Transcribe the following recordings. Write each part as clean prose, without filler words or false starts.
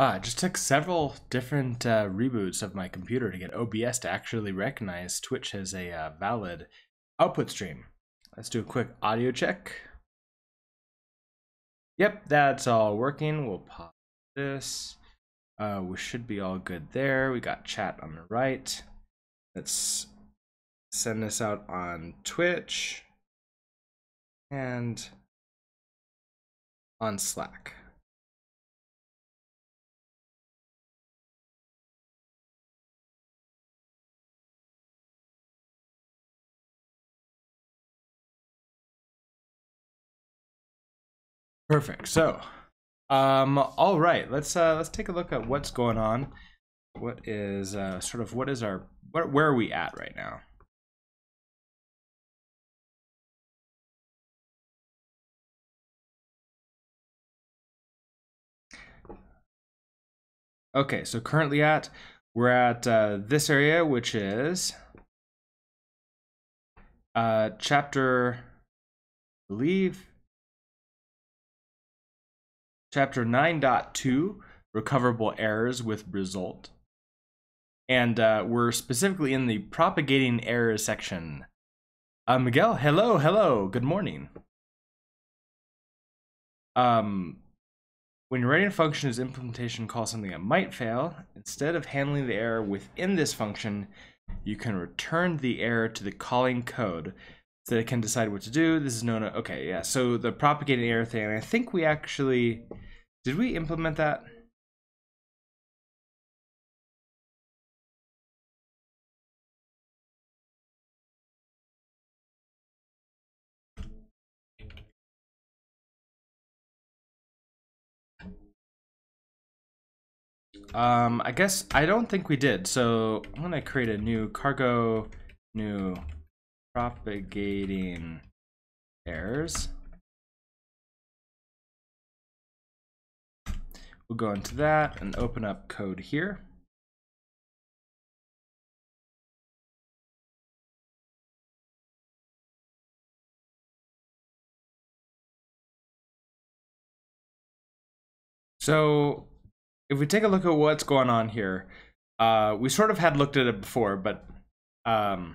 I just took several different reboots of my computer to get OBS to actually recognize Twitch as a valid output stream. Let's do a quick audio check. Yep, that's all working. We'll pause this. We should be all good there. We got chat on the right. Let's send this out on Twitch and on Slack. Perfect. So, all right. Let's take a look at what's going on. What is sort of what is our where are we at right now? Okay. So currently we're at this area, which is chapter, I believe. Chapter 9.2, recoverable errors with result. And we're specifically in the propagating errors section. Miguel, hello, good morning. When you're writing a function whose implementation calls something that might fail, instead of handling the error within this function, you can return the error to the calling code so that it can decide what to do. This is known as, okay, yeah, so the propagating error thing, I think we actually, did we implement that? I guess, I don't think we did, so I'm gonna create a new cargo, new propagating errors. We'll go into that and open up code here. So if we take a look at what's going on here, we sort of had looked at it before, but I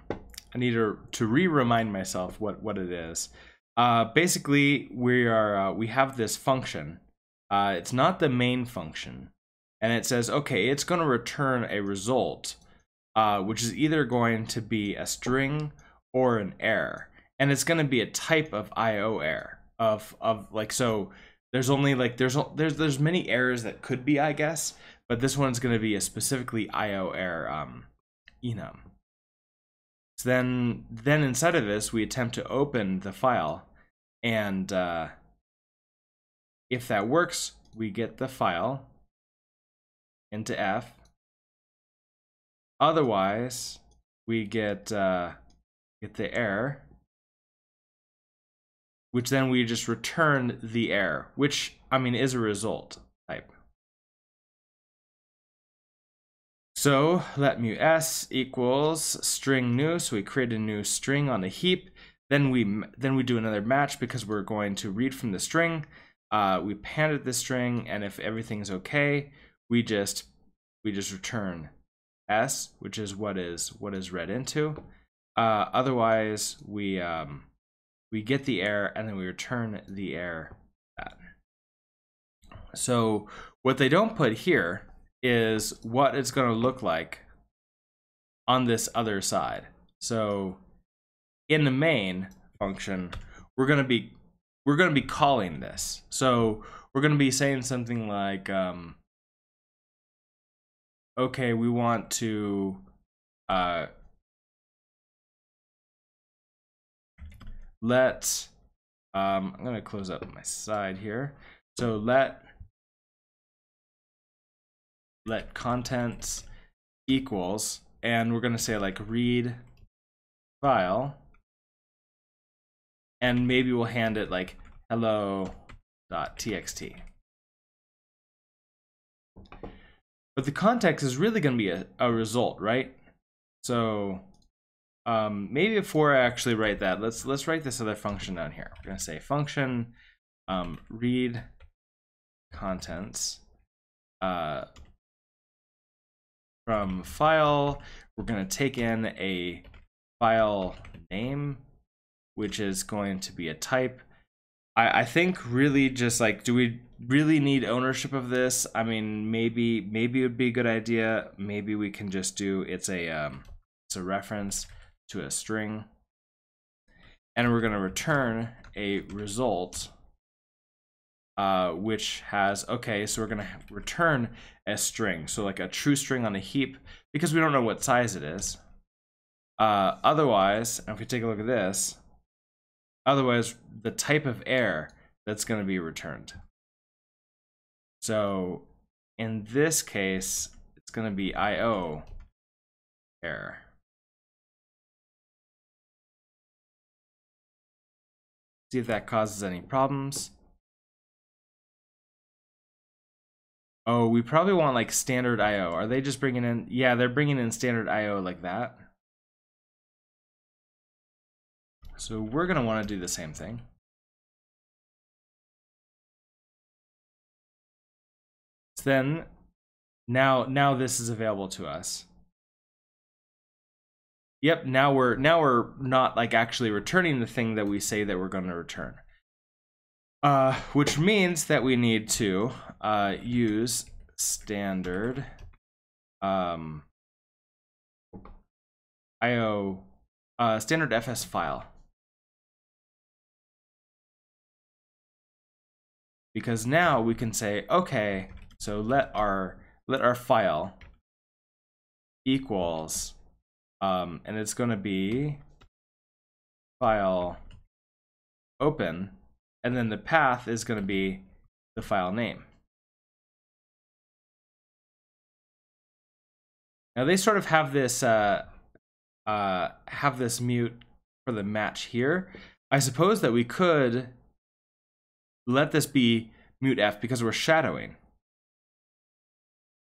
need to re-remind myself what it is. Basically, we have this function. It's not the main function, and it says, okay, it's going to return a result, which is either going to be a string or an error, and it's going to be a type of I/O error of like so. There's only like there's many errors that could be, I guess, but this one's going to be a specifically I/O error enum. So then inside of this, we attempt to open the file, and if that works, we get the file into F. Otherwise, we get the error, which then we just return the error, which, I mean, is a result type. So let mu s equals string new, so we create a new string on the heap, then we do another match because we're going to read from the string. We panted the string, and if everything's okay, we just return s, which is what is read into. Otherwise we get the error, and then we return the error back. So what they don't put here is what it's going to look like on this other side. So in the main function, we're going to be calling this. So we're going to be saying something like, okay, we want to let I'm going to close up my side here. So let contents equals, and we're going to say like read file, and maybe we'll hand it like hello.txt. But the context is really going to be a result, right? So maybe before I actually write that, let's write this other function down here. We're going to say function read contents. from file, we're going to take in a file name, which is going to be a type. I think really just like, do we really need ownership of this? I mean, maybe it would be a good idea. Maybe we can just do, it's a reference to a string, and we're going to return a result, which has, okay, so we're going to return a string, so like a true string on a heap, because we don't know what size it is. Otherwise, if we take a look at this, otherwise the type of error that's going to be returned. So in this case, it's going to be IO error. See if that causes any problems. Oh, we probably want like standard IO. Are they just bringing in? Yeah, they're bringing in standard IO like that. So we're going to want to do the same thing. So then now this is available to us. Yep, now we're not like actually returning the thing that we say that we're going to return. Which means that we need to use standard IO standard FS file. Because now we can say, okay, so let our file equals and it's going to be file open, and then the path is going to be the file name. Now they sort of have this mute for the match here. I suppose that we could let this be mutef because we're shadowing.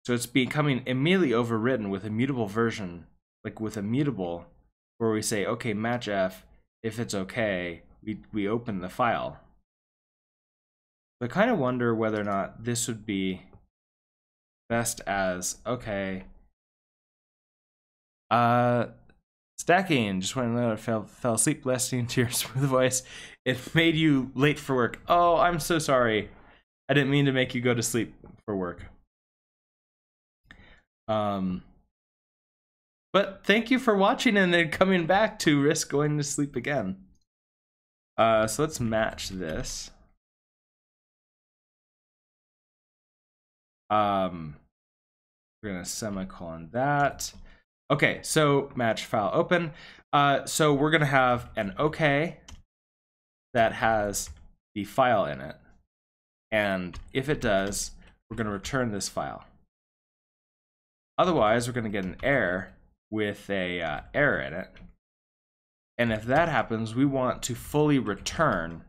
So it's becoming immediately overwritten with a mutable version, like with a mutable, where we say, okay, match f, if it's okay, we open the file. But I kind of wonder whether or not this would be best as, okay, stacking, just went another fell asleep listening to your smooth voice. It made you late for work. Oh, I'm so sorry. I didn't mean to make you go to sleep for work. But thank you for watching and then coming back to risk going to sleep again. So let's match this. We're gonna semicolon that. Okay, so match file open. So we're gonna have an okay that has the file in it, and if it does, we're gonna return this file. Otherwise, we're gonna get an error with a error in it, and if that happens, we want to fully return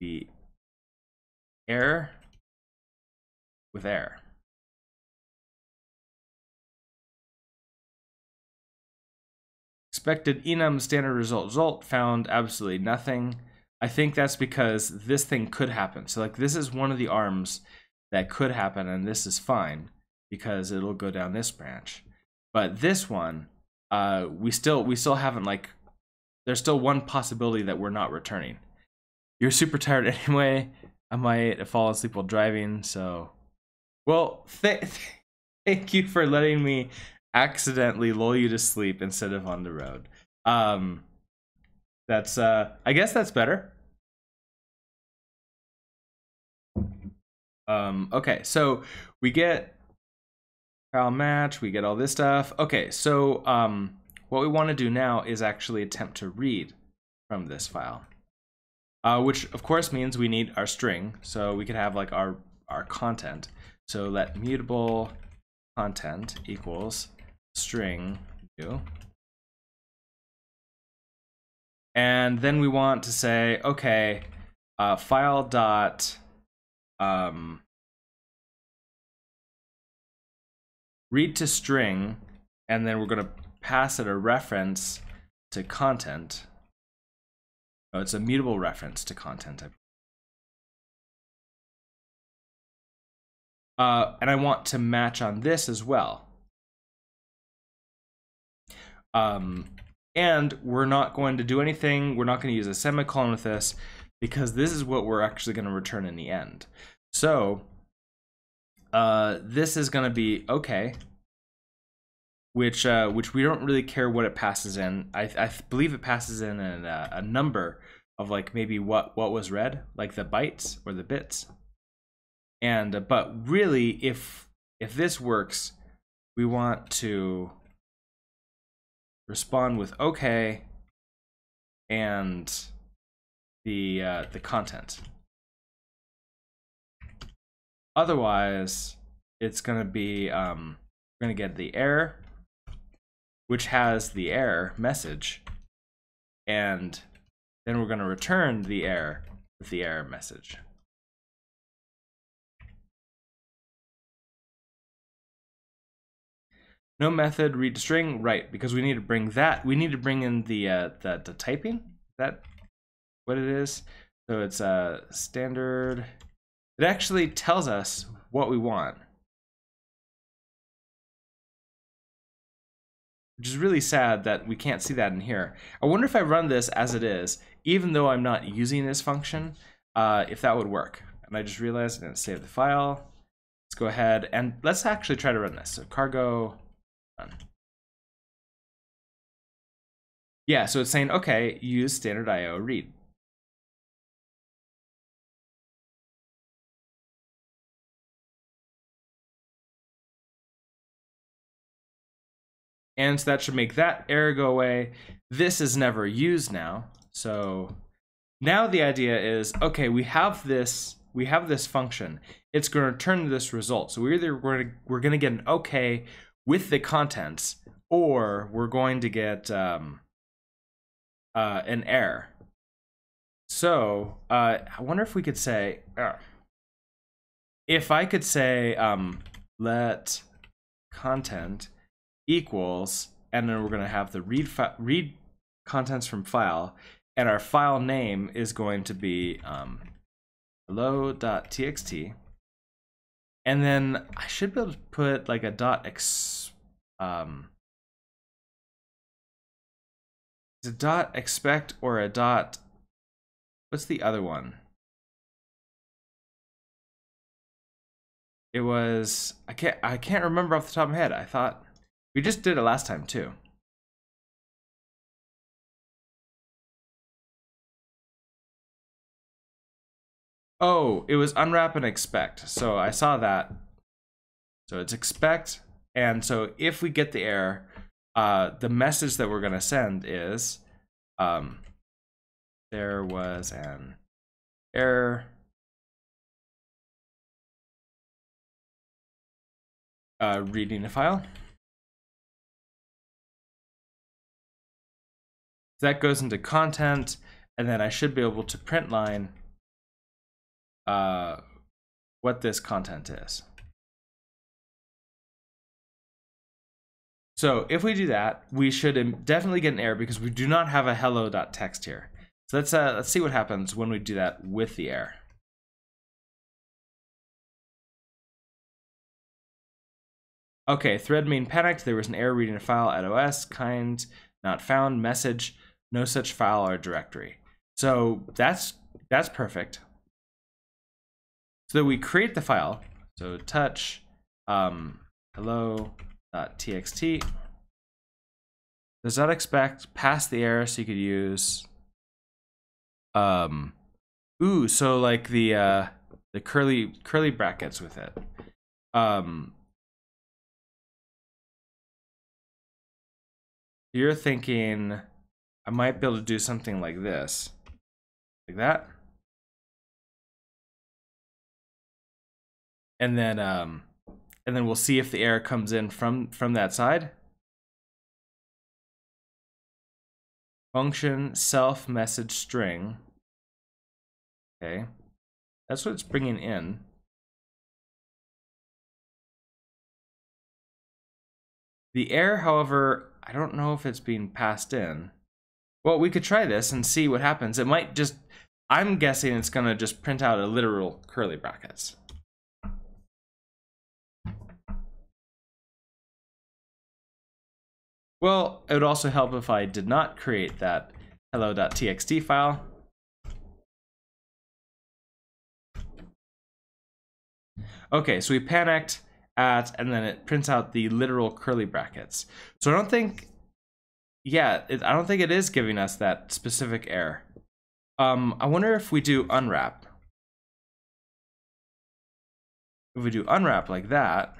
the error with error. Expected enum standard result found absolutely nothing. I think that's because this thing could happen. So like this is one of the arms that could happen, and this is fine because it'll go down this branch. But this one, we still haven't, like, there's still one possibility that we're not returning. You're super tired anyway. I might fall asleep while driving. So, well, thank you for letting me accidentally lull you to sleep instead of on the road. That's I guess that's better. Okay, so we get file match, we get all this stuff. Okay, so what we want to do now is actually attempt to read from this file, which of course means we need our string, so we could have like our content. So let mutable content equals string new, and then we want to say, okay, file dot read to string, and then we're going to pass it a reference to content. Oh, it's a mutable reference to content. And I want to match on this as well. And we're not going to do anything. We're not going to use a semicolon with this because this is what we're actually going to return in the end. So this is going to be okay, which we don't really care what it passes in. I believe it passes in a number of like maybe what was read, like the bytes or the bits. And but really, if this works, we want to respond with okay and the content. Otherwise, it's gonna be we're gonna get the error, which has the error message, and then we're gonna return the error with the error message. No method read string, right? Because we need to bring that. We need to bring in the typing. Is that what it is? So it's a standard. It actually tells us what we want, which is really sad that we can't see that in here. I wonder if I run this as it is, even though I'm not using this function, if that would work. And I just realized I'm going to save the file. Let's go ahead and let's actually try to run this. So cargo. Yeah, so it's saying, okay, use standard IO read. And so that should make that error go away. This is never used now. So now the idea is, okay, we have this function. It's going to return this result. So we're either we're going to get an okay with the contents, or we're going to get an error. So I wonder if we could say, if I could say let content equals, and then we're going to have the read contents from file, and our file name is going to be hello.txt. And then I should be able to put like a dot expect or a dot, what's the other one? It was, I can't remember off the top of my head. I thought we just did it last time too. Oh, it was unwrap and expect. So I saw that. So it's expect. And so if we get the error, the message that we're going to send is there was an error. Reading a file. So that goes into content. And then I should be able to print line what this content is. So if we do that, we should definitely get an error because we do not have a hello.txt here. So let's see what happens when we do that with the error. Okay, thread main panicked. There was an error reading a file at OS, kind not found, message, no such file or directory. So that's perfect. So we create the file, so touch hello.txt, does not expect, pass the error, so you could use, ooh, so like the curly brackets with it. You're thinking, I might be able to do something like this, like that. And then we'll see if the error comes in from that side. Function self message string. Okay, that's what it's bringing in. The error, however, I don't know if it's being passed in. Well, we could try this and see what happens. It might just, I'm guessing it's gonna just print out a literal curly brackets. Well, it would also help if I did not create that hello.txt file. Okay, so we panicked at, and then it prints out the literal curly brackets. So I don't think, yeah, I don't think it is giving us that specific error. I wonder if we do unwrap. If we do unwrap like that,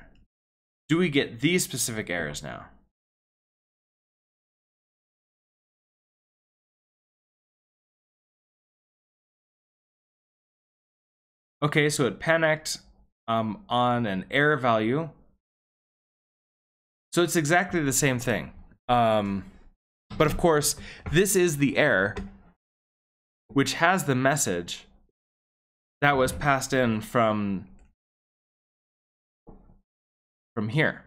do we get these specific errors now? Okay, so it panicked on an error value. So it's exactly the same thing. But of course, this is the error which has the message that was passed in from here.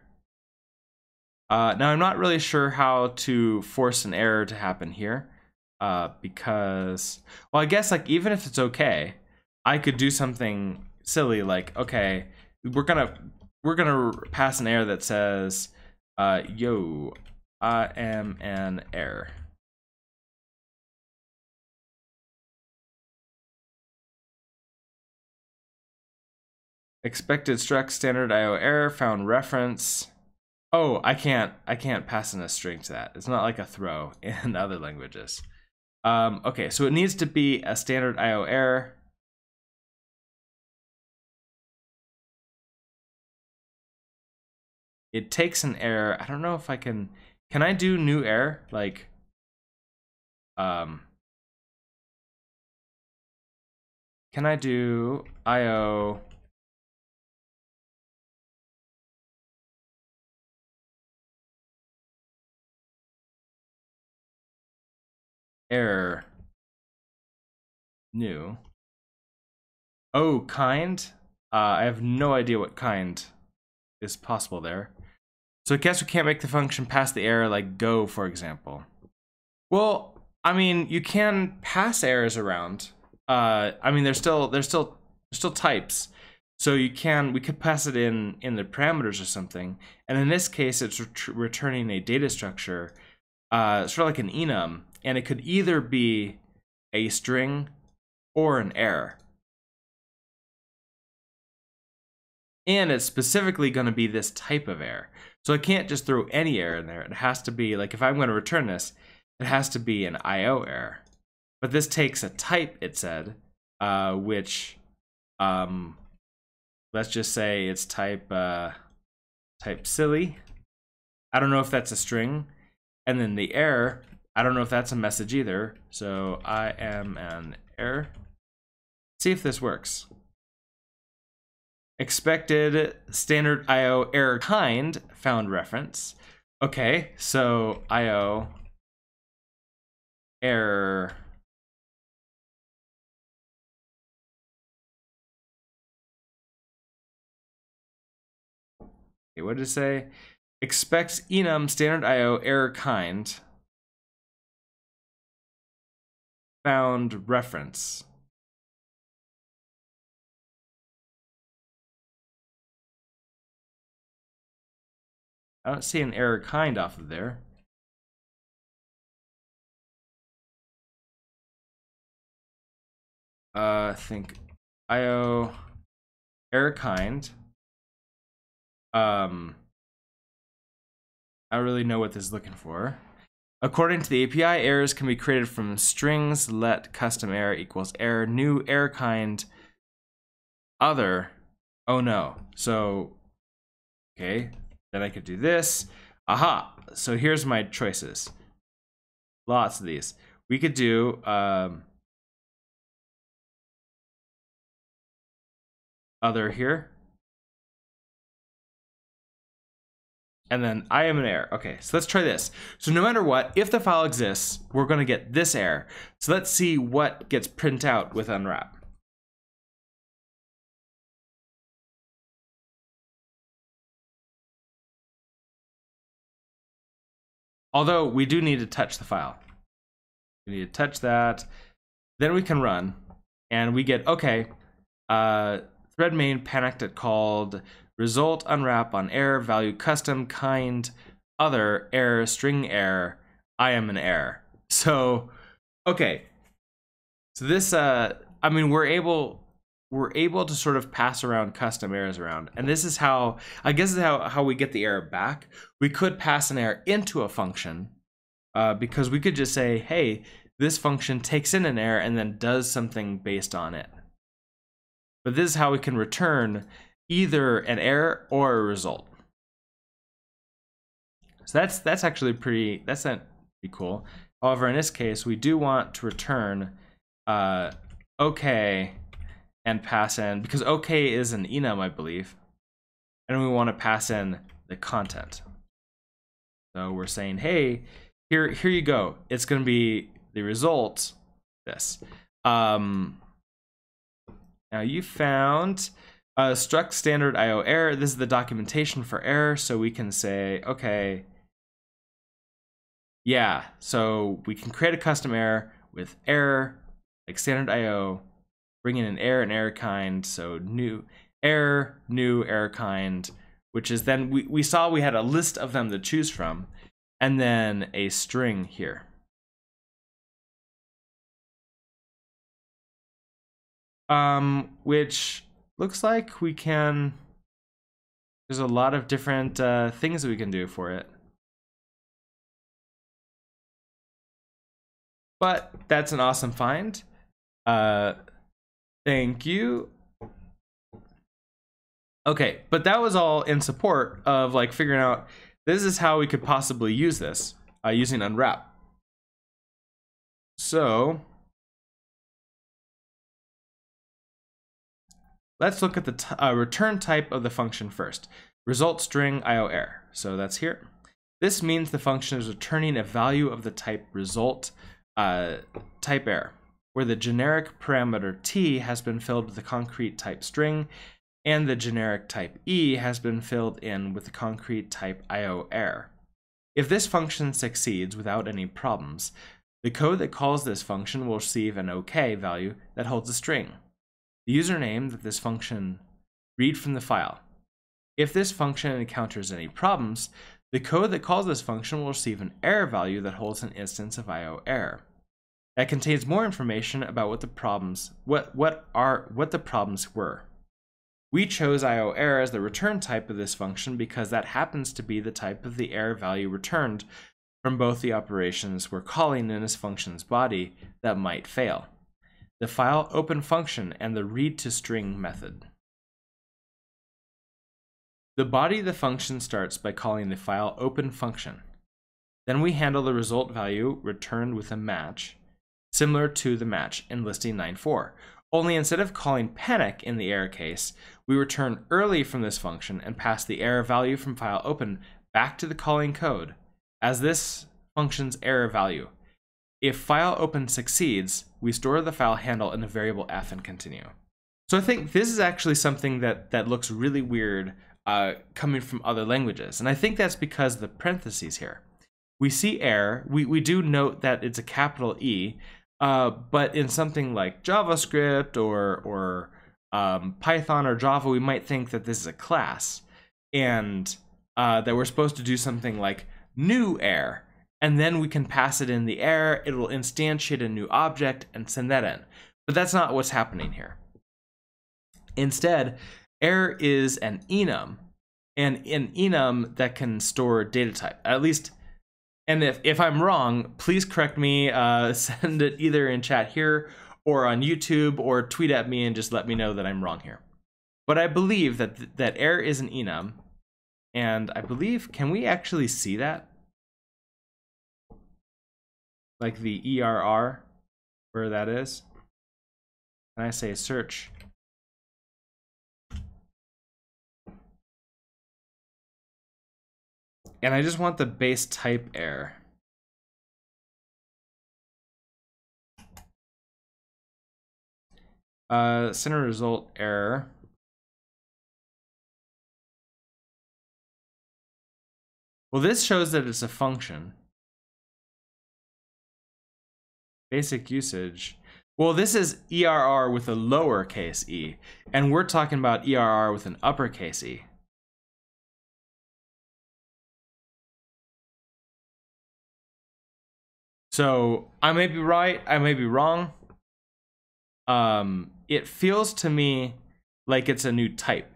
Now I'm not really sure how to force an error to happen here because, well, I guess like even if it's okay, I could do something silly like, okay, we're gonna pass an error that says, yo, I am an error. Expected struct standard IO error found reference. Oh, I can't pass in a string to that. It's not like a throw in other languages. Okay, so it needs to be a standard IO error. It takes an error. I don't know if I can I do new error? Like, can I do IO? Error new. Oh, kind. I have no idea what kind is possible there. So I guess we can't make the function pass the error like go, for example. Well, I mean, you can pass errors around. I mean, there's still types. So you can, we could pass it in the parameters or something. And in this case, it's returning a data structure, sort of like an enum. And it could either be a string or an error. And it's specifically going to be this type of error. So I can't just throw any error in there. It has to be, like, if I'm going to return this, it has to be an IO error. But this takes a type, it said, which, let's just say it's type silly. I don't know if that's a string. And then the error, I don't know if that's a message either. So I am an error. Let's see if this works. Expected standard IO error kind found reference. Okay, so IO error okay, what did it say? Expects enum standard IO error kind found reference. I don't see an error kind off of there. I think IO error kind. I don't really know what this is looking for. According to the API, errors can be created from strings. Let custom error equals error new error kind other. Oh no. So okay. Then I could do this. Aha! So here's my choices. Lots of these. We could do other here. And then I am an error. Okay, so let's try this. So no matter what, if the file exists, we're going to get this error. So let's see what gets printed out with unwrap. Although we do need to touch the file. We need to touch that. Then we can run and we get, okay, thread main panicked at called result unwrap on error value custom kind other, error, string error, I am an error. So, okay. So this, I mean, we're able to sort of pass around custom errors around. And this is how, I guess is how we get the error back. We could pass an error into a function because we could just say, hey, this function takes in an error and then does something based on it. But this is how we can return either an error or a result. So that's actually pretty, that's pretty cool. However, in this case, we do want to return okay and pass in, because okay is an enum, I believe, and we want to pass in the content. So we're saying, hey, here you go. It's going to be the result, this. Now you found struct standard IO error. This is the documentation for error, so we can say, okay, yeah, so we can create a custom error with error, like standard IO, bring in an error kind, so new error kind, which is then, we saw we had a list of them to choose from, and then a string here. Which looks like we can, there's a lot of different things that we can do for it. But that's an awesome find. Thank you. Okay, but that was all in support of like figuring out this is how we could possibly use this using unwrap. So let's look at the return type of the function first. Result string IO error. So that's here. This means the function is returning a value of the type result type error, where the generic parameter T has been filled with the concrete type string, and the generic type E has been filled in with the concrete type IO error. If this function succeeds without any problems, the code that calls this function will receive an OK value that holds a string. The username that this function reads from the file. If this function encounters any problems, the code that calls this function will receive an error value that holds an instance of IO error. That contains more information about what the problems were. We chose IO error as the return type of this function because that happens to be the type of the error value returned from both the operations we're calling in this function's body that might fail. The file open function and the read to string method. The body of the function starts by calling the file open function. Then we handle the result value returned with a match, similar to the match in listing 9.4. Only instead of calling panic in the error case, we return early from this function and pass the error value from file open back to the calling code as this function's error value. If file open succeeds, we store the file handle in a variable f and continue. So I think this is actually something that looks really weird coming from other languages. And I think that's because of the parentheses here. We see error, we do note that it's a capital E, but in something like JavaScript or Python or Java, we might think that this is a class and that we're supposed to do something like new error. And then we can pass it in the error, it will instantiate a new object and send that in. But that's not what's happening here. Instead, error is an enum, and an enum that can store data type, at least. And if I'm wrong, please correct me, send it either in chat here or on YouTube or tweet at me and just let me know that I'm wrong here. But I believe that error is an enum, and I believe, can we actually see that? Like the ERR, where that is. And I say search. And I just want the base type error. Center result error. Well, this shows that it's a function. Basic usage. Well, this is ERR with a lowercase e, and we're talking about ERR with an uppercase e. So I may be right, I may be wrong. It feels to me like it's a new type.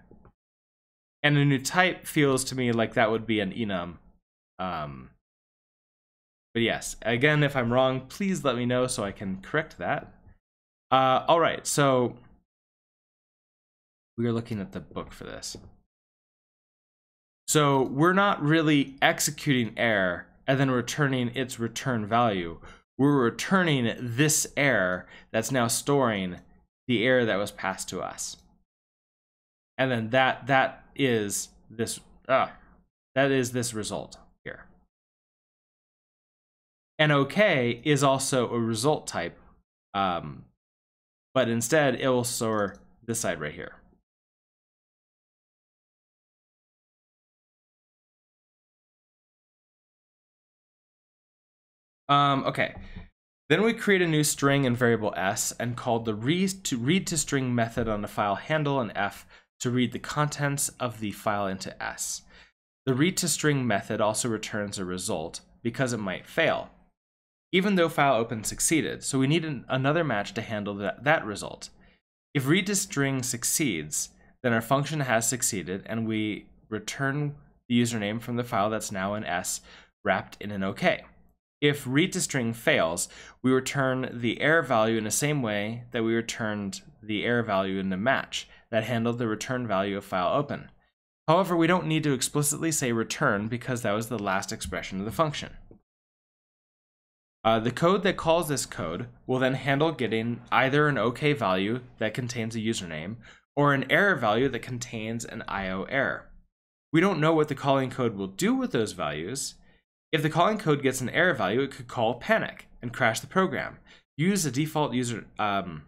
And a new type feels to me like that would be an enum. But yes, again, if I'm wrong, please let me know so I can correct that. All right, so we're looking at the book for this. So we're not really executing err and then returning its return value. We're returning this err that's now storing the error that was passed to us. And then that is this that is this result here. And OK is also a result type, but instead it will store this side right here. OK, then we create a new string in variable s and called the read to string method on the file handle and f to read the contents of the file into s. The read to string method also returns a result because it might fail, even though file open succeeded. So we need another match to handle that result. If read to string succeeds, then our function has succeeded and we return the username from the file that's now in s wrapped in an OK. If read to string fails, we return the error value in the same way that we returned the error value in the match that handled the return value of file open. However, we don't need to explicitly say return because that was the last expression of the function. The code that calls this code will then handle getting either an OK value that contains a username or an error value that contains an IO error. We don't know what the calling code will do with those values. If the calling code gets an error value, it could call panic and crash the program, use a default username,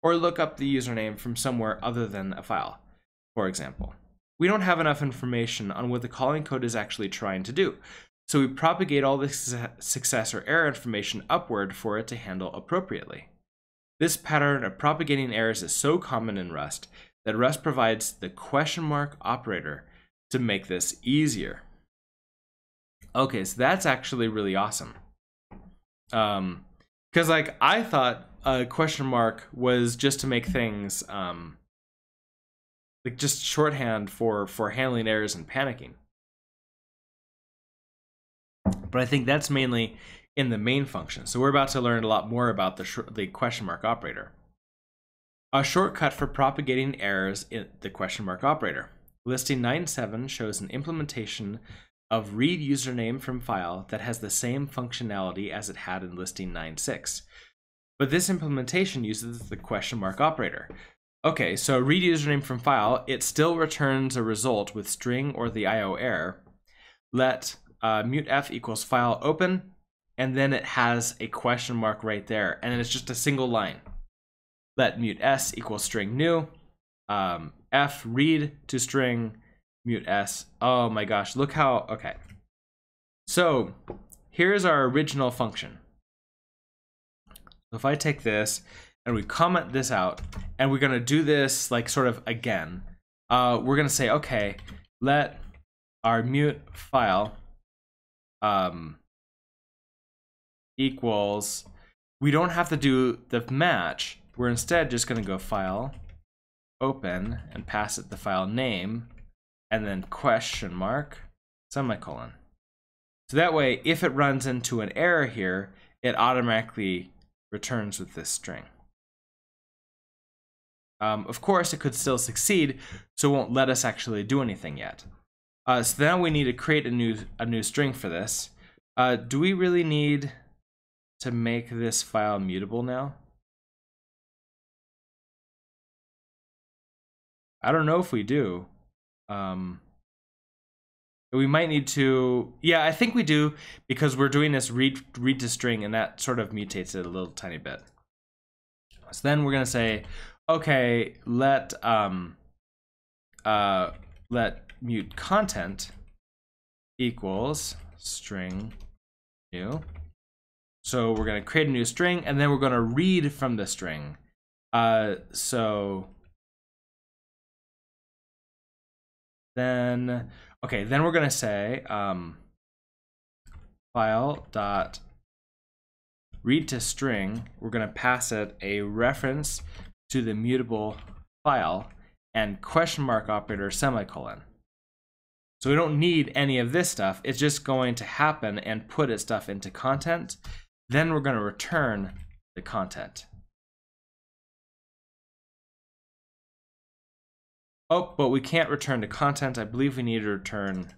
or look up the username from somewhere other than a file, for example. We don't have enough information on what the calling code is actually trying to do, so we propagate all the success or error information upward for it to handle appropriately. This pattern of propagating errors is so common in Rust that Rust provides the question mark operator to make this easier. Okay, so that's actually really awesome. Because like I thought a question mark was just to make things like just shorthand for handling errors and panicking. But I think that's mainly in the main function. So we're about to learn a lot more about the question mark operator. A shortcut for propagating errors in the question mark operator. Listing 9.7 shows an implementation of read username from file that has the same functionality as it had in listing 9.6. But this implementation uses the question mark operator. Okay, so read username from file, it still returns a result with string or the IO error. Let mutf equals file open, and then it has a question mark right there, and it's just a single line. Let mutS equals string new, f read to string mute s. Oh my gosh, look how, okay. So here's our original function. If I take this and we comment this out, and we're gonna do this like sort of again, we're gonna say, okay, let our mute file equals, we don't have to do the match, we're instead just gonna go file open and pass it the file name, and then question mark, semicolon. So that way, if it runs into an error here, it automatically returns with this string. Of course, it could still succeed, so it won't let us actually do anything yet. So now we need to create a new string for this. Do we really need to make this file mutable now? I don't know if we do. We might need to, yeah, I think we do, because we're doing this read to string, and that sort of mutates it a little tiny bit. So then we're gonna say, okay, let mute content equals string new. So we're gonna create a new string, and then we're gonna read from the string. Then we're gonna say file dot read to string, we're going to pass it a reference to the mutable file and question mark operator semicolon. So we don't need any of this stuff. It's just going to happen and put its stuff into content. Then we're going to return the content. Oh, but we can't return the content. I believe we need to return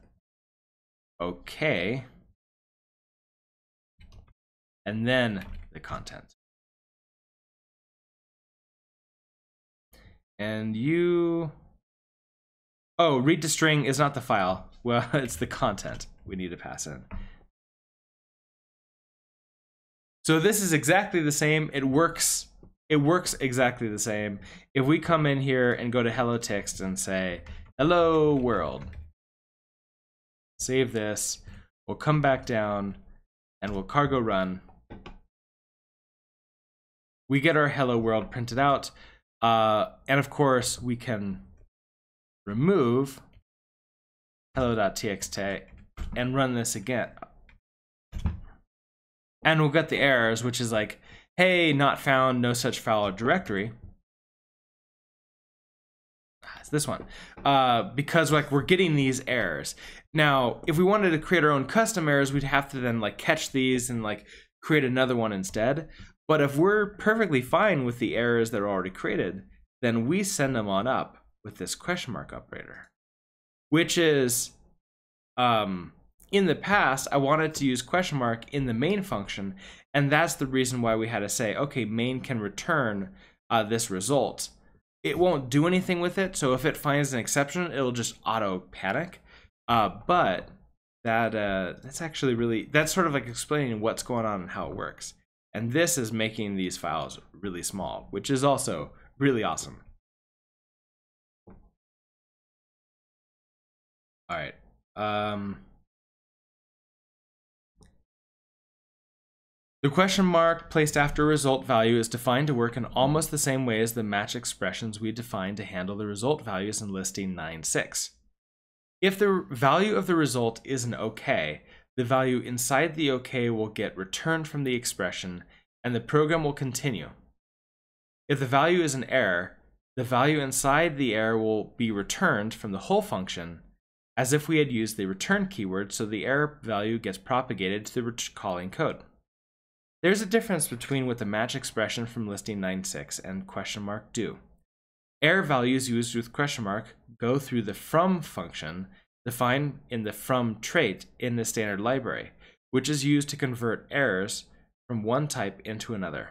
OK. And then the content. And you, oh, read to string is not the file. Well, it's the content we need to pass in. So this is exactly the same. It works exactly the same. If we come in here and go to hello text and say, hello world, save this, we'll come back down and we'll cargo run. We get our hello world printed out. And of course we can remove hello.txt and run this again. And we'll get the errors, which is like, hey, not found, no such file or directory. It's this one. Because like we're getting these errors. Now, if we wanted to create our own custom errors, we'd have to then like catch these and like create another one instead. But if we're perfectly fine with the errors that are already created, then we send them on up with this question mark operator, which is in the past, I wanted to use question mark in the main function. And that's the reason why we had to say, okay, main can return this result. It won't do anything with it. So if it finds an exception, it'll just auto panic. But that's actually really, that's sort of like explaining what's going on and how it works. And this is making these files really small, which is also really awesome. All right. The question mark placed after a result value is defined to work in almost the same way as the match expressions we defined to handle the result values in listing 9.6. If the value of the result is an OK, the value inside the OK will get returned from the expression, and the program will continue. If the value is an error, the value inside the error will be returned from the whole function, as if we had used the return keyword, so the error value gets propagated to the calling code. There's a difference between with the match expression from listing 9.6 and question mark do. Error values used with question mark go through the from function, defined in the from trait in the standard library, which is used to convert errors from one type into another.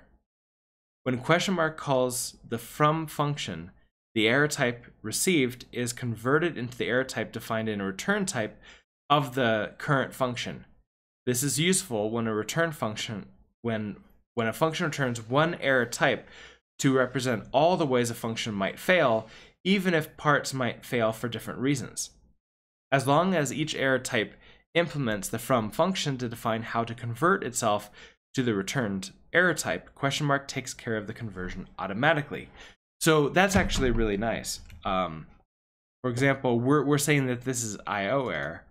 When question mark calls the from function, the error type received is converted into the error type defined in a return type of the current function. This is useful when a return function, when a function returns one error type to represent all the ways a function might fail, even if parts might fail for different reasons. As long as each error type implements the from function to define how to convert itself to the returned error type, question mark takes care of the conversion automatically. So that's actually really nice. For example, we're saying that this is IO error.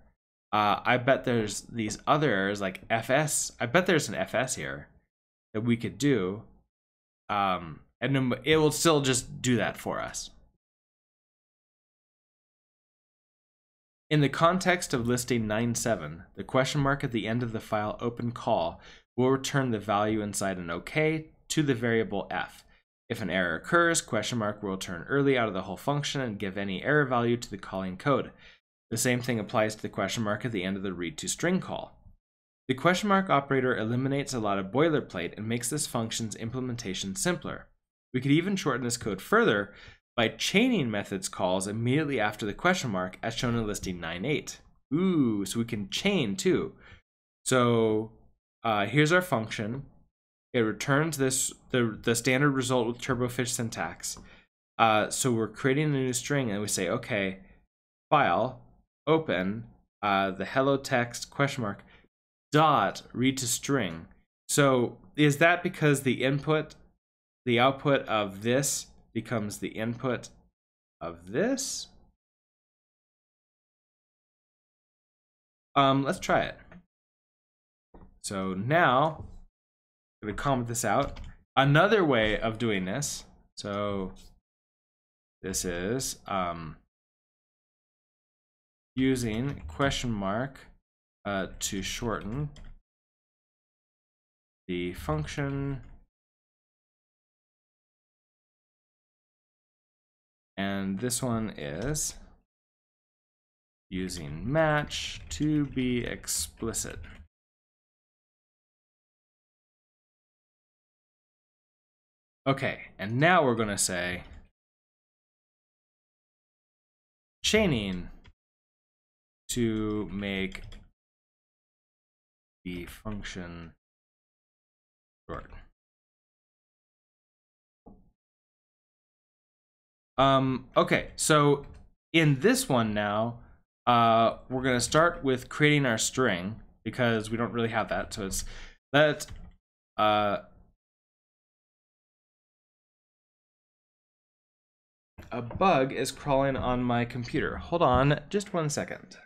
I bet there's these other errors like FS. I bet there's an FS here that we could do. And it will still just do that for us. In the context of listing 9.7, the question mark at the end of the file open call will return the value inside an OK to the variable f. If an error occurs, question mark will return early out of the whole function and give any error value to the calling code. The same thing applies to the question mark at the end of the read to string call. The question mark operator eliminates a lot of boilerplate and makes this function's implementation simpler. We could even shorten this code further by chaining methods calls immediately after the question mark as shown in listing 9.8. Ooh, so we can chain too. So here's our function. It returns this the standard result with TurboFish syntax. So we're creating a new string and we say, okay, file, open, the hello text question mark, dot, read to string. So is that because the input, the output of this becomes the input of this? Let's try it. So now I'm gonna comment this out. Another way of doing this, so this is using question mark to shorten the function and this one is using match to be explicit. Okay, and now we're going to say chaining to make the function short. Okay, so in this one now, we're going to start with creating our string because we don't really have that. So it's let a bug is crawling on my computer. Hold on just 1 second.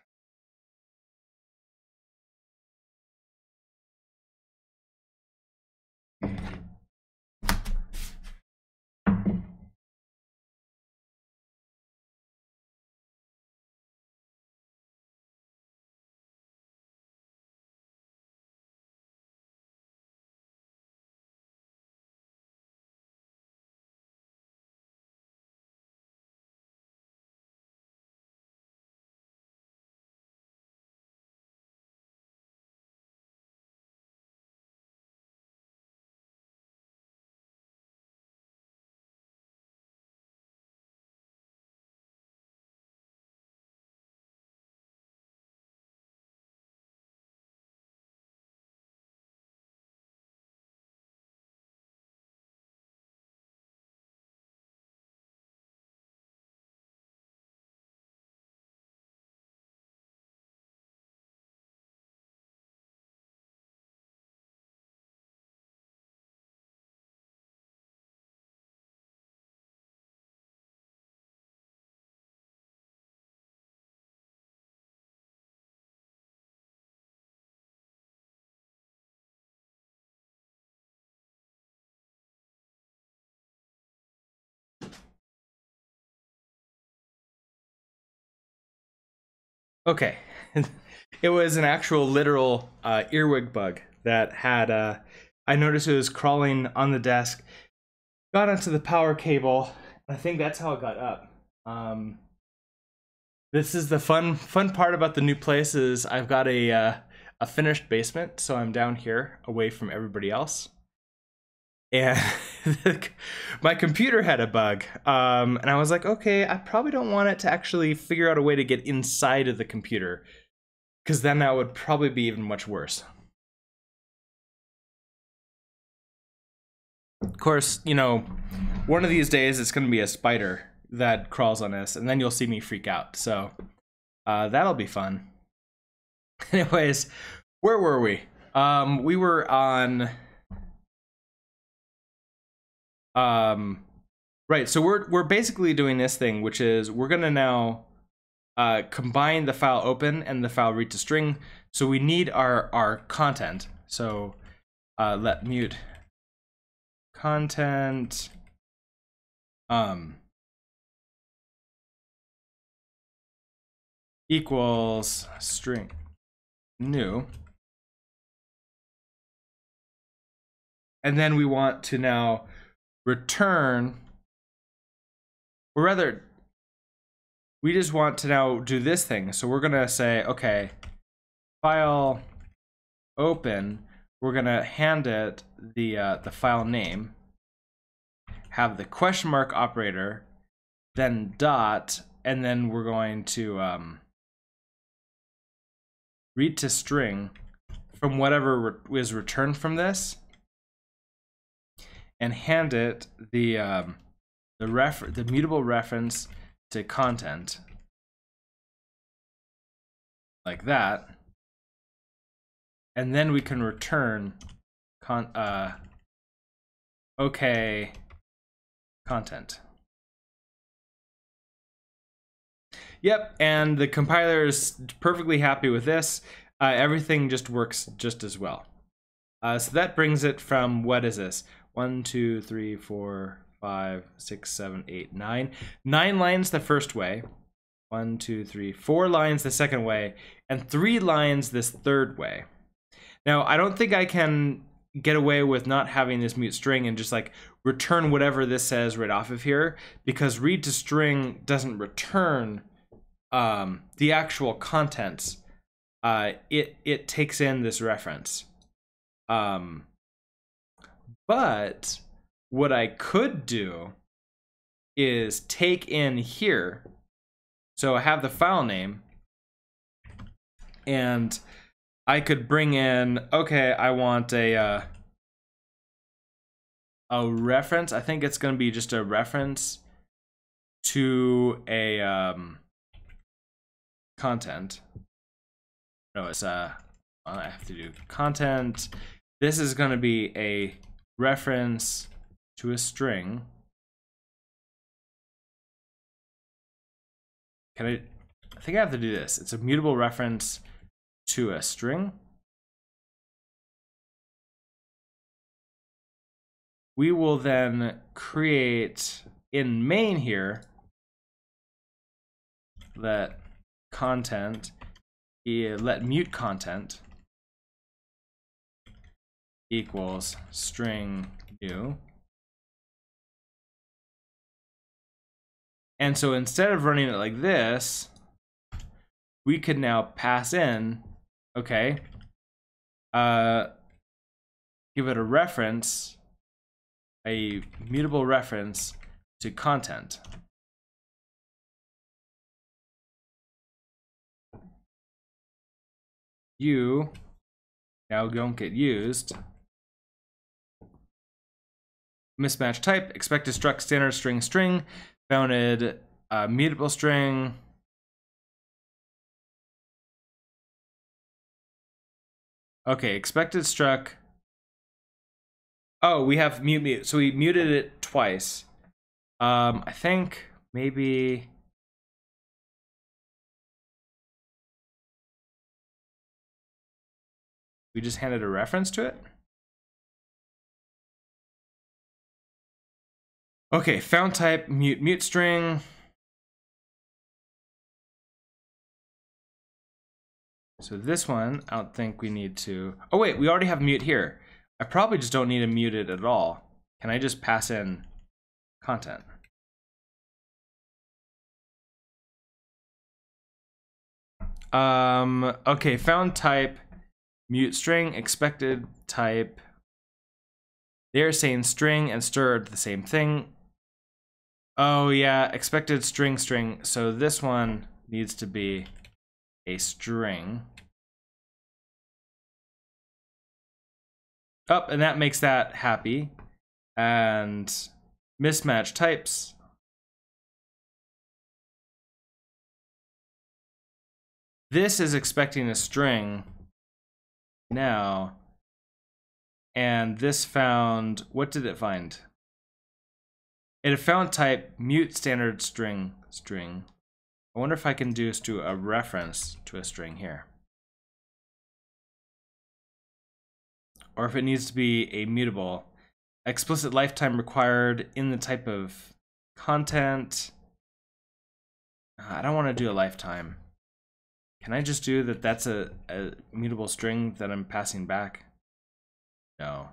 Okay, it was an actual literal earwig bug that had, I noticed it was crawling on the desk, got onto the power cable, I think that's how it got up. This is the fun part about the new place is I've got a finished basement, so I'm down here, away from everybody else. And my computer had a bug, and I was like, okay, I probably don't want it to actually figure out a way to get inside of the computer, because then that would probably be even much worse. Of course, you know, one of these days it's going to be a spider that crawls on us, and then you'll see me freak out, so that'll be fun. Anyways, where were we? We were on... right, so we're basically doing this thing, which is we're gonna now combine the file open and the file read to string. So we need our content. So let mute content. Equals string new. And then we want to now return, or rather, we just want to now do this thing. So we're gonna say, okay, file open, we're gonna hand it the file name, have the question mark operator, then dot, and then we're going to read to string from whatever is returned from this, and hand it the mutable reference to content, like that, and then we can return okay content. Yep, and the compiler is perfectly happy with this. Everything just works just as well. So that brings it from, what is this? 1, 2, 3, 4, 5, 6, 7, 8, 9. 9 lines the first way. 1, 2, 3, 4 lines the second way, and 3 lines this third way. Now, I don't think I can get away with not having this mute string and just like return whatever this says right off of here, because read to string doesn't return the actual contents. It takes in this reference. But what I could do is take in here. So I have the file name, and I could bring in, okay, I want a reference. I think it's going to be just a reference to a content. No, it's I have to do content. This is going to be a reference to a string. Can I think I have to do this. It's a mutable reference to a string. We will then create in main here that content, let mute content equals string new. And so instead of running it like this, we could now pass in, okay, give it a reference, a mutable reference to content. You now don't get used. Mismatch type, expect to struct standard string string. Bounded mutable string. Okay, expected struct. Oh, we have mute. So we muted it twice. I think maybe. We just handed a reference to it. Okay, found type, mute string. So this one, I don't think we need to. Oh wait, we already have mute here. I probably just don't need to mute it at all. Can I just pass in content? Okay, found type, mute string, expected type. They're saying string and stir are the same thing. Oh yeah, expected string string. So this one needs to be a string. Oh, and that makes that happy. And mismatch types. This is expecting a string now. And this found, what did it find? It found type mute standard string string. I wonder if I can just do a reference to a string here. Or if it needs to be a mutable. Explicit lifetime required in the type of content. I don't want to do a lifetime. Can I just do that? That's a mutable string that I'm passing back? No.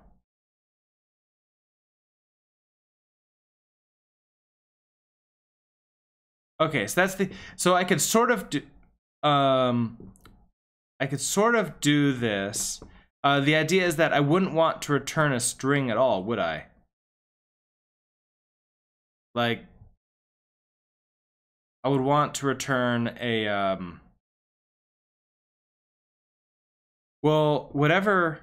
Okay, so that's the, so I could sort of do, I could sort of do this. The idea is that I wouldn't want to return a string at all, would I? Like, I would want to return a, well, whatever.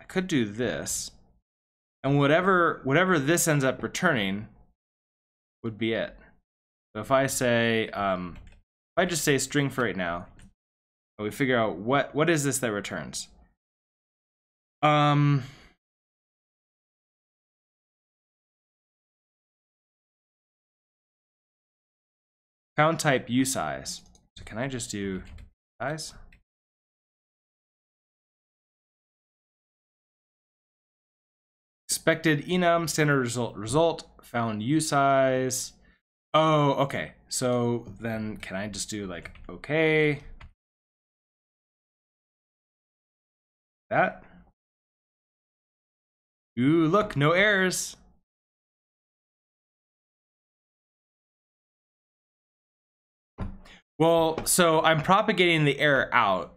I could do this, and whatever this ends up returning would be it. So if I say, if I just say string for right now, and we figure out what is this that returns. Found type u size. So can I just do size? expected enum, standard result, found u size. Oh, okay. So then can I just do like, okay. That. Ooh, look, no errors. Well, so I'm propagating the error out.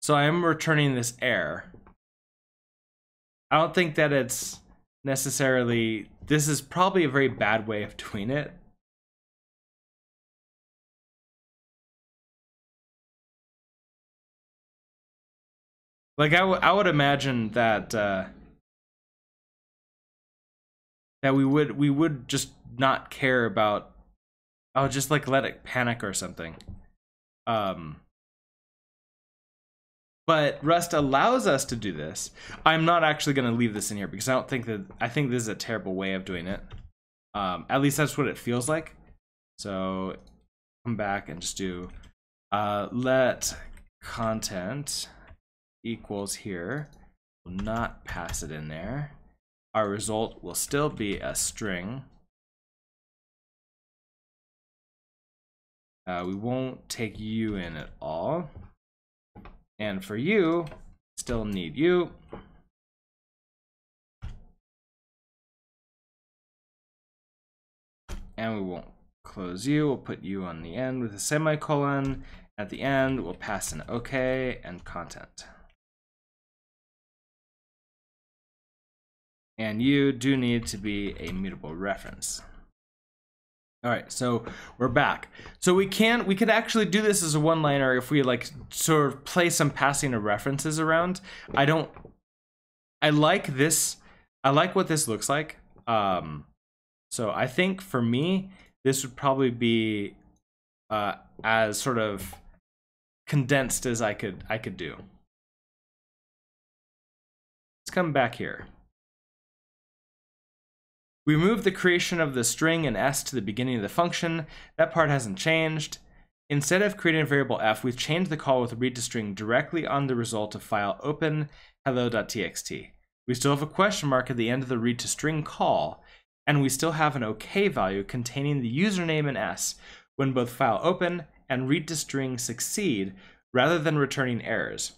So I am returning this error. I don't think that it's necessarily, this is probably a very bad way of doing it. Like I would imagine that we would just not care about. I'll just like let it panic or something. But Rust allows us to do this. I'm not actually going to leave this in here because I don't think that, I think this is a terrible way of doing it. At least that's what it feels like. So come back and just do let content equals here. We'll not pass it in there. Our result will still be a string. We won't take you in at all. And for you, still need you. And we won't close you. We'll put you on the end with a semicolon. At the end, we'll pass an OK and content. And you do need to be a mutable reference. All right, so we're back. So we could actually do this as a one-liner if we like sort of play some passing of references around. I like this. I like what this looks like. So I think for me, this would probably be as sort of condensed as I could do. Let's come back here. We moved the creation of the string and s to the beginning of the function. That part hasn't changed. Instead of creating a variable f, we've changed the call with read to string directly on the result of file open hello.txt. We still have a question mark at the end of the read to string call, and we still have an OK value containing the username and s when both file open and read to string succeed, rather than returning errors.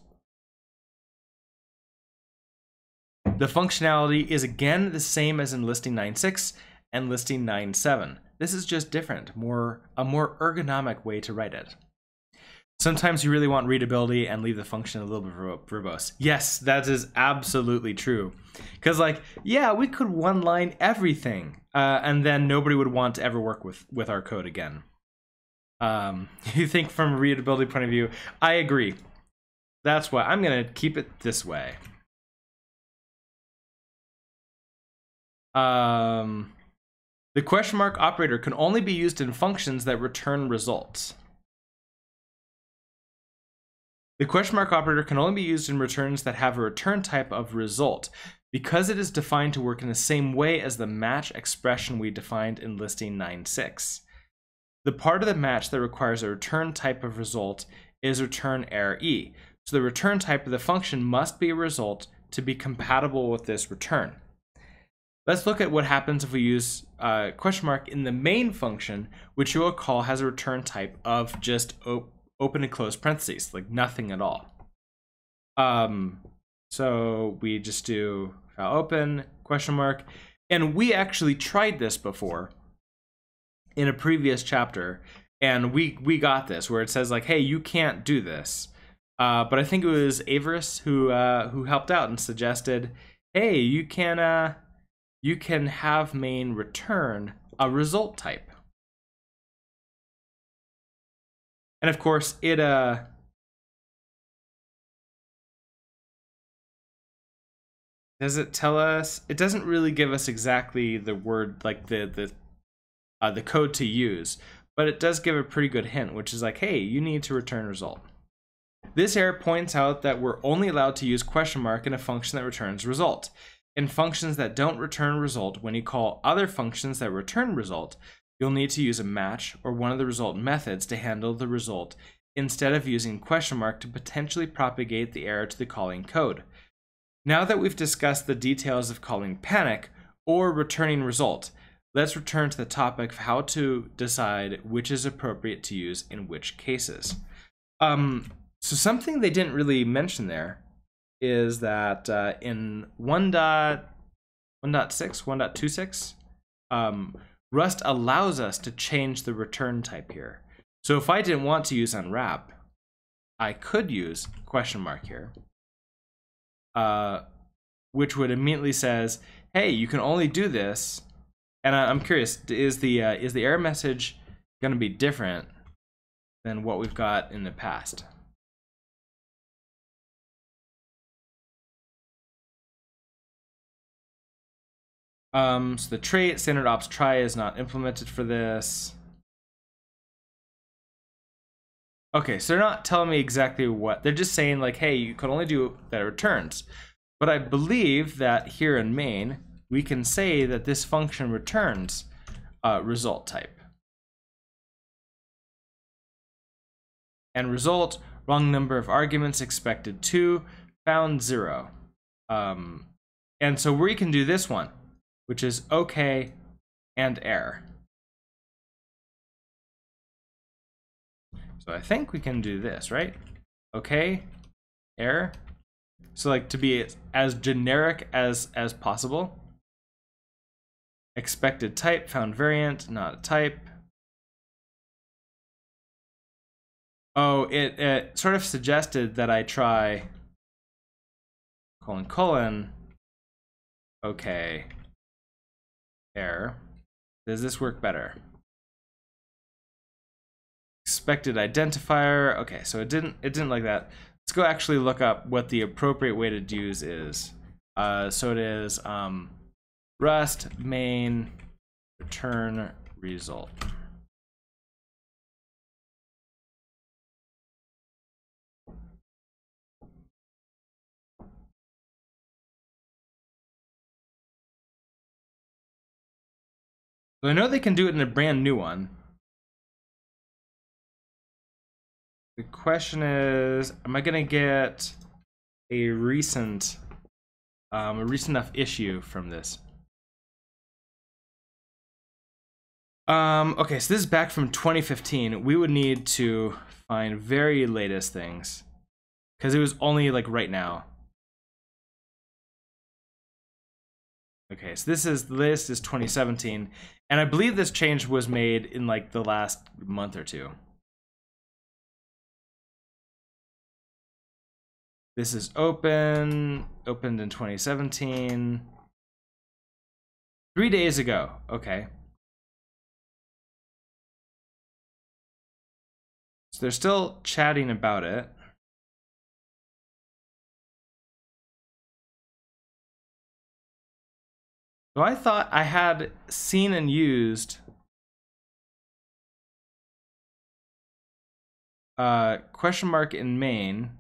The functionality is again the same as in listing 9.6 and listing 9.7. This is just different, a more ergonomic way to write it. Sometimes you really want readability and leave the function a little bit verbose. Yes, that is absolutely true. Because like, yeah, we could one line everything and then nobody would want to ever work with our code again. You think from a readability point of view, I agree. That's why I'm gonna keep it this way. The question mark operator can only be used in functions that return results. The question mark operator can only be used in returns that have a return type of result, because it is defined to work in the same way as the match expression we defined in listing 9.6. The part of the match that requires a return type of result is return error e. So the return type of the function must be a result to be compatible with this return. Let's look at what happens if we use question mark in the main function, which you will call has a return type of just open and close parentheses, like nothing at all. So we just do file open, question mark, and we actually tried this before in a previous chapter, and we got this, where it says like, hey, you can't do this. But I think it was Averis who helped out and suggested, hey, you can have main return a result type. And of course it does it tell us, it doesn't really give us exactly the word, like the code to use, but it does give a pretty good hint, which is like, hey, you need to return result. This error points out that we're only allowed to use question mark in a function that returns result. In functions that don't return result, when you call other functions that return result, you'll need to use a match or one of the result methods to handle the result instead of using question mark to potentially propagate the error to the calling code. Now that we've discussed the details of calling panic or returning result, let's return to the topic of how to decide which is appropriate to use in which cases. So something they didn't really mention there is that in 1.1.6, 1.26, Rust allows us to change the return type here. So if I didn't want to use unwrap, I could use question mark here, which would immediately says, hey, you can only do this. And I'm curious, is the error message going to be different than what we've got in the past? So the trait standard ops try is not implemented for this. Okay, so they're not telling me exactly what. They're just saying like, hey, you could only do that returns. But I believe that here in main, we can say that this function returns result type. And result, wrong number of arguments expected to, found 0. And so we can do this one, which is OK and error. So I think we can do this, right? OK, error. So like to be as generic as possible. Expected type, found variant, not a type. Oh, it sort of suggested that I try : OK, error. Does this work better? Expected identifier. Okay, so it didn't like that. Let's go actually look up what the appropriate way to use is. So it is Rust main return result. So I know they can do it in a brand new one. The question is, am I going to get a recent enough issue from this? Okay, so this is back from 2015. We would need to find very latest things because it was only like right now. Okay, so this is the list is 2017, and I believe this change was made in like the last month or two. This is opened in 2017, 3 days ago. Okay. So they're still chatting about it. So I thought I had seen and used question mark in main.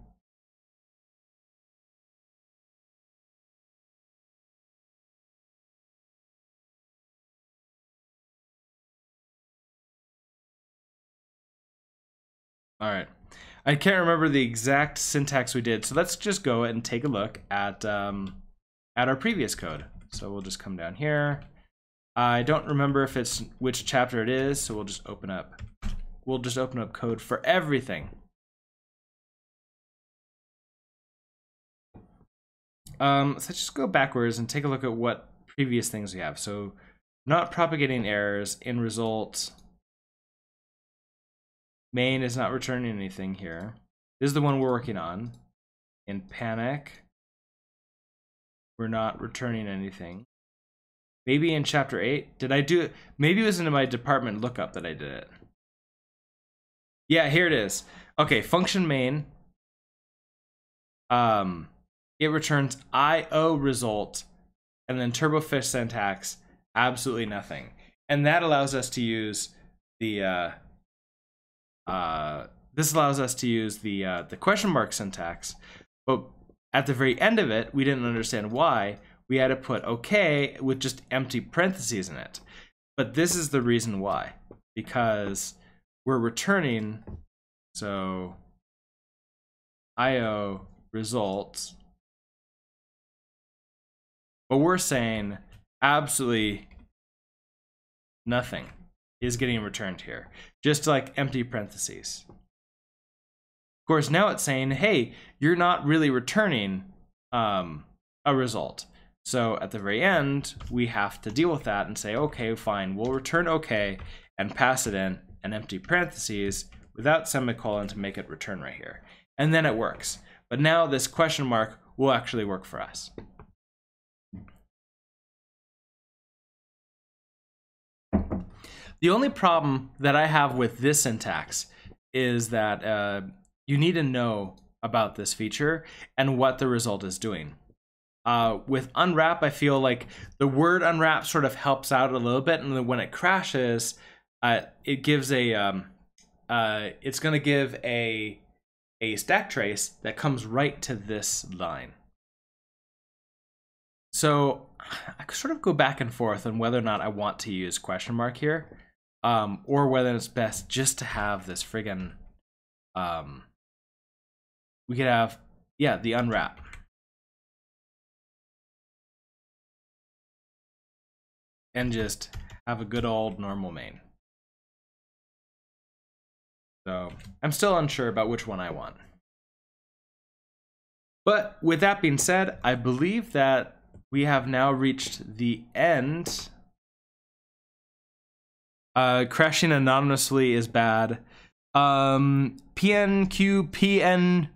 All right, I can't remember the exact syntax we did, so let's just go and take a look at our previous code. So we'll just come down here. I don't remember if it's which chapter it is, so we'll just open up code for everything. So let's just go backwards and take a look at what previous things we have. So not propagating errors in result. Main is not returning anything here. This is the one we're working on. In panic, we're not returning anything. Maybe in chapter 8, did I do it? Maybe it was into my department lookup that I did it. Yeah, here it is. Okay, function main. It returns IO result, and then turbofish syntax, absolutely nothing. And that allows us to use the this allows us to use the question mark syntax, but at the very end of it, we didn't understand why we had to put OK with just empty parentheses in it. But this is the reason why, because we're returning, so IO results But we're saying absolutely nothing is getting returned here. Just like empty parentheses. Of course, now it's saying, hey, you're not really returning a result. So at the very end, we have to deal with that and say, okay, fine, we'll return okay and pass it in an empty parentheses without semicolon to make it return right here. And then it works. But now this question mark will actually work for us. The only problem that I have with this syntax is that you need to know about this feature and what the result is doing. With unwrap, I feel like the word unwrap sort of helps out a little bit, and then when it crashes, it gives a it's going to give a stack trace that comes right to this line. So I could sort of go back and forth on whether or not I want to use question mark here, or whether it's best just to have this friggin' we could have the unwrap. And just have a good old normal main. So I'm still unsure about which one I want. But with that being said, I believe that we have now reached the end. Crashing anonymously is bad. PNQPNP,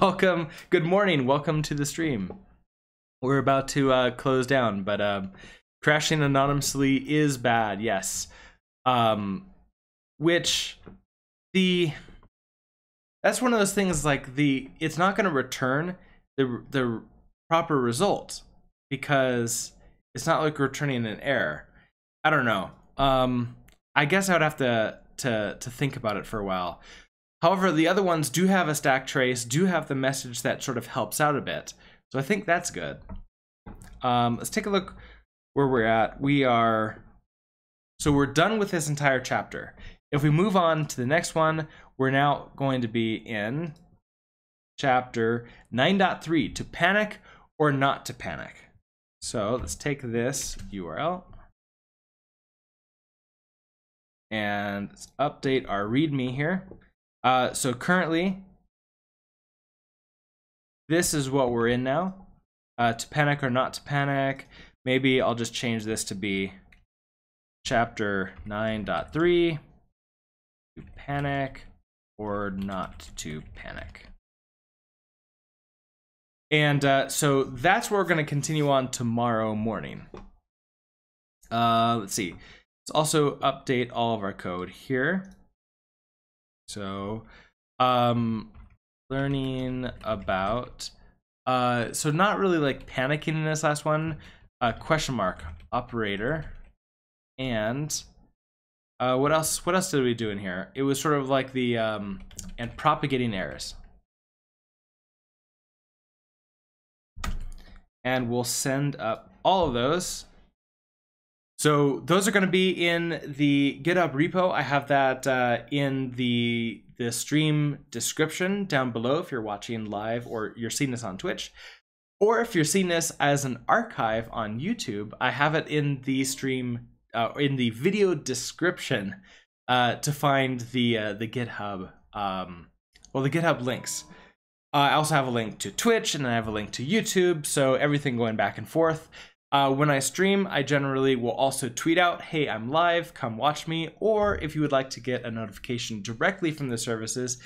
welcome. Good morning. Welcome to the stream. We're about to close down, but crashing anonymously is bad, yes. Which that's one of those things, like it's not going to return the proper result because it's not like returning an error. I don't know. I guess I would have to think about it for a while. However, the other ones do have a stack trace, do have the message that sort of helps out a bit. So I think that's good. Let's take a look where we're at. So we're done with this entire chapter. If we move on to the next one, we're now going to be in chapter 9.3, to panic or not to panic. So let's take this URL and let's update our README here. So currently, this is what we're in now, to panic or not to panic. Maybe I'll just change this to be chapter 9.3, to panic or not to panic. And so that's where we're going to continue on tomorrow morning. Let's see. Let's also update all of our code here. So learning about, so not really like panicking in this last one. Question mark operator, and what else? What else did we do in here? It was sort of like the and propagating errors, and we'll send up all of those. So those are going to be in the GitHub repo. I have that in the stream description down below if you're watching live or you're seeing this on Twitch. Or if you're seeing this as an archive on YouTube, I have it in the stream, in the video description, to find the GitHub, the GitHub links. I also have a link to Twitch and I have a link to YouTube, so everything going back and forth. When I stream, I generally will also tweet out, hey, I'm live, come watch me. Or if you would like to get a notification directly from the services,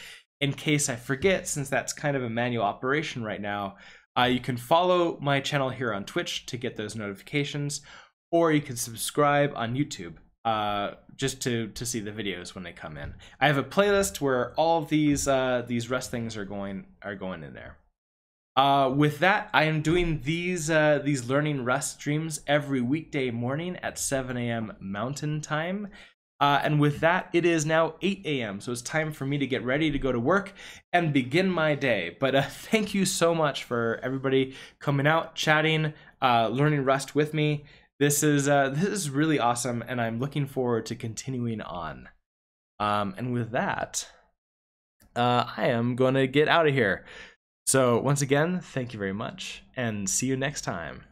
in case I forget, since that's kind of a manual operation right now, you can follow my channel here on Twitch to get those notifications, or you can subscribe on YouTube just to see the videos when they come in. I have a playlist where all of these Rust things are going in there. With that, I am doing these Learning Rust streams every weekday morning at 7 a.m. Mountain Time. And with that, it is now 8 a.m., so it's time for me to get ready to go to work and begin my day. But thank you so much for everybody coming out, chatting, learning Rust with me. This is really awesome, and I'm looking forward to continuing on. And with that, I am going to get out of here. So once again, thank you very much, and see you next time.